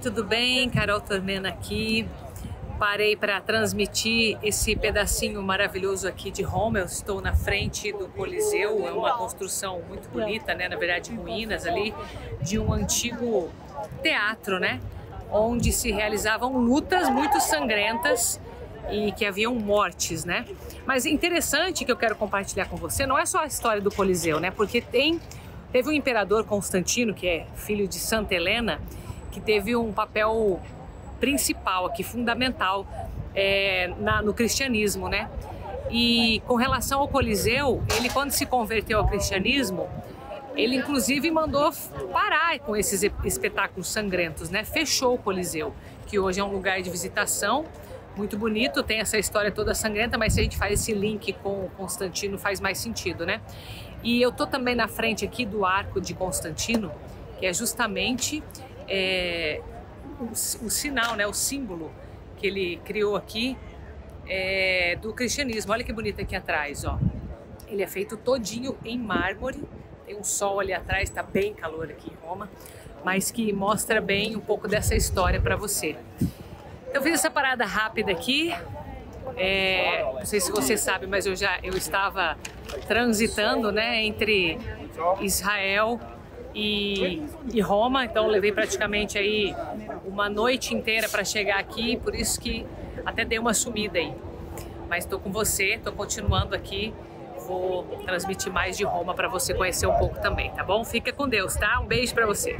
tudo bem? Carol Tornena aqui. Parei para transmitir esse pedacinho maravilhoso aqui de Roma. Eu estou na frente do Coliseu, é uma construção muito bonita, né? Na verdade, ruínas ali de um antigo teatro, né? Onde se realizavam lutas muito sangrentas e que haviam mortes, né? Mas interessante que eu quero compartilhar com você, não é só a história do Coliseu, né? Porque teve um imperador Constantino, que é filho de Santa Helena, que teve um papel principal aqui, fundamental no cristianismo, né? E com relação ao Coliseu, ele quando se converteu ao cristianismo, ele inclusive mandou parar com esses espetáculos sangrentos, né? Fechou o Coliseu, que hoje é um lugar de visitação muito bonito, tem essa história toda sangrenta, mas se a gente faz esse link com o Constantino faz mais sentido, né? E eu tô também na frente aqui do Arco de Constantino, que é justamente o sinal, né? O símbolo que ele criou aqui do cristianismo. Olha que bonito aqui atrás, ó. Ele é feito todinho em mármore, tem um sol ali atrás, tá bem calor aqui em Roma, mas que mostra bem um pouco dessa história para você. Eu fiz essa parada rápida aqui, não sei se você sabe, mas eu estava transitando, né, entre Israel e Roma, então levei praticamente aí uma noite inteira para chegar aqui, por isso que até dei uma sumida aí. Mas estou com você, estou continuando aqui, vou transmitir mais de Roma para você conhecer um pouco também, tá bom? Fica com Deus, tá? Um beijo para você.